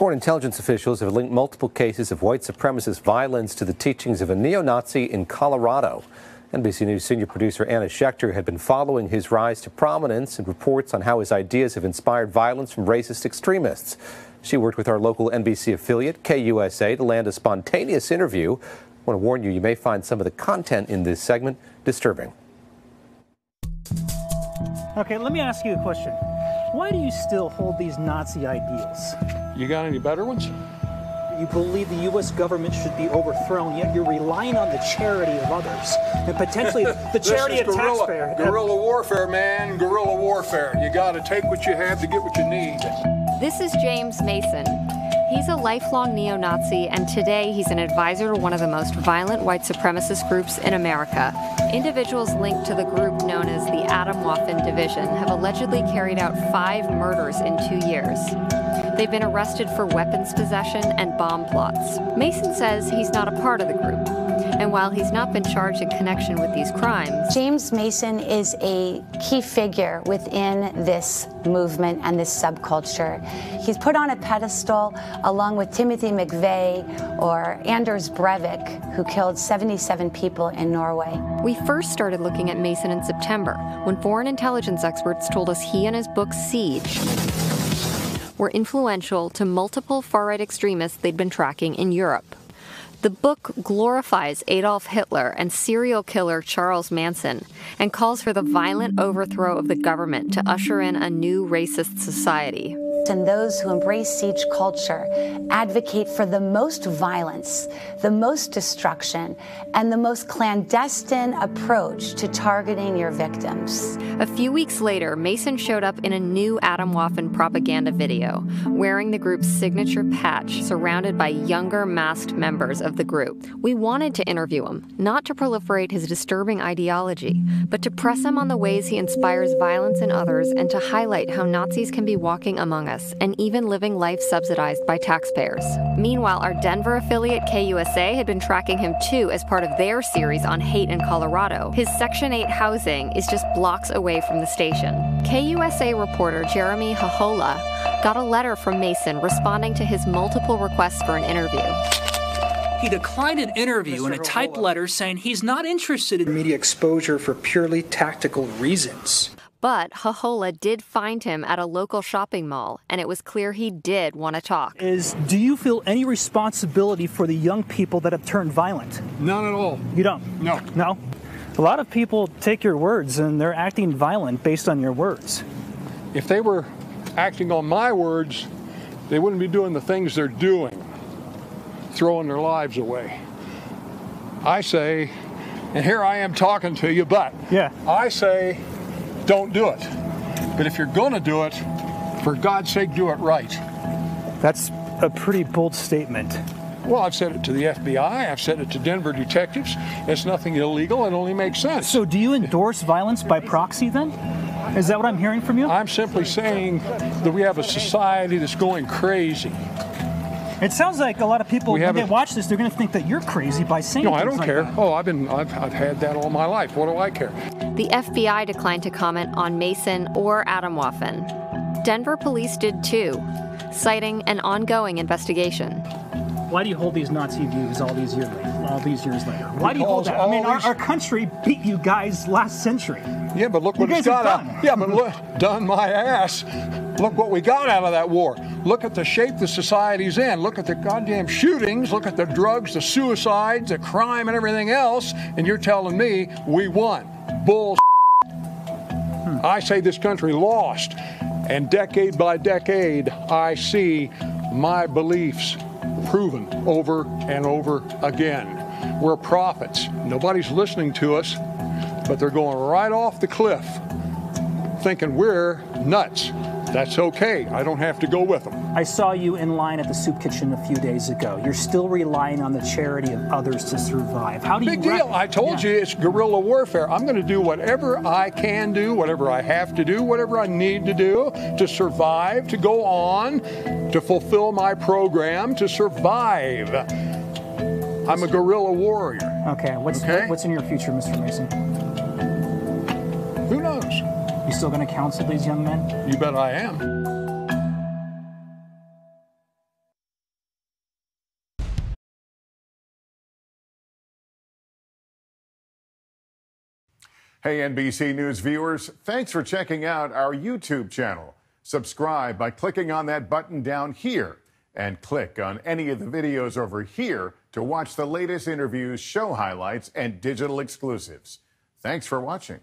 Foreign intelligence officials have linked multiple cases of white supremacist violence to the teachings of a neo-Nazi in Colorado. NBC News senior producer Anna Schecter had been following his rise to prominence and reports on how his ideas have inspired violence from racist extremists. She worked with our local NBC affiliate, KUSA, to land a spontaneous interview. I want to warn you, you may find some of the content in this segment disturbing. Okay, let me ask you a question. Why do you still hold these Nazi ideals? You got any better ones? You believe the U.S. government should be overthrown, yet you're relying on the charity of others, and potentially the charity of taxpayers. Guerrilla warfare, man, guerrilla warfare. You got to take what you have to get what you need. This is James Mason. He's a lifelong neo-Nazi, and today he's an advisor to one of the most violent white supremacist groups in America. Individuals linked to the group known as the Atomwaffen Division have allegedly carried out 5 murders in 2 years. They've been arrested for weapons possession and bomb plots. Mason says he's not a part of the group, and while he's not been charged in connection with these crimes... James Mason is a key figure within this movement and this subculture. He's put on a pedestal along with Timothy McVeigh or Anders Breivik, who killed 77 people in Norway. We first started looking at Mason in September, when foreign intelligence experts told us he and his book Siege were influential to multiple far-right extremists they'd been tracking in Europe. The book glorifies Adolf Hitler and serial killer Charles Manson and calls for the violent overthrow of the government to usher in a new racist society. And those who embrace siege culture advocate for the most violence, the most destruction, and the most clandestine approach to targeting your victims. A few weeks later, Mason showed up in a new Atomwaffen propaganda video, wearing the group's signature patch, surrounded by younger masked members of the group. We wanted to interview him, not to proliferate his disturbing ideology, but to press him on the ways he inspires violence in others and to highlight how Nazis can be walking among us and even living life subsidized by taxpayers. Meanwhile, our Denver affiliate KUSA had been tracking him too as part of their series on hate in Colorado. His Section 8 housing is just blocks away from the station. KUSA reporter Jeremy Hohola got a letter from Mason responding to his multiple requests for an interview. He declined an interview in a typed letter saying he's not interested in media exposure for purely tactical reasons. But Hohola did find him at a local shopping mall, and it was clear he did want to talk. Do you feel any responsibility for the young people that have turned violent? None at all. You don't? No. No? A lot of people take your words, and they're acting violent based on your words. If they were acting on my words, they wouldn't be doing the things they're doing, throwing their lives away. I say, and here I am talking to you, but yeah. I say... don't do it. But if you're going to do it, for God's sake, do it right. That's a pretty bold statement. Well, I've said it to the FBI. I've said it to Denver detectives. It's nothing illegal. It only makes sense. So do you endorse violence by proxy then? Is that what I'm hearing from you? I'm simply saying that we have a society that's going crazy. It sounds like a lot of people, when they watch this, they're going to think that you're crazy by saying things like that. No, I don't care. Oh, I've had that all my life. What do I care? The FBI declined to comment on Mason or Atomwaffen. Denver police did too, citing an ongoing investigation. Why do you hold these Nazi views all these years later? Why do you hold that? I mean, our country beat you guys last century. Yeah, but look what it's got out. Yeah, but look, done my ass. Look what we got out of that war. Look at the shape the society's in. Look at the goddamn shootings. Look at the drugs, the suicides, the crime, and everything else. And you're telling me we won. Bull. I say this country lost. And decade by decade, I see my beliefs proven over and over again. We're prophets. Nobody's listening to us, but they're going right off the cliff thinking we're nuts. That's okay. I don't have to go with them. I saw you in line at the soup kitchen a few days ago. You're still relying on the charity of others to survive. How do you... Big deal. I told you it's guerrilla warfare. I'm going to do whatever I can do, whatever I have to do, whatever I need to do to survive, to go on, to fulfill my program, to survive. I'm a guerrilla warrior. Okay. What's in your future, Mr. Mason? Who knows? You still going to counsel these young men? You bet I am. Hey, NBC News viewers, thanks for checking out our YouTube channel. Subscribe by clicking on that button down here, and click on any of the videos over here to watch the latest interviews, show highlights, and digital exclusives. Thanks for watching.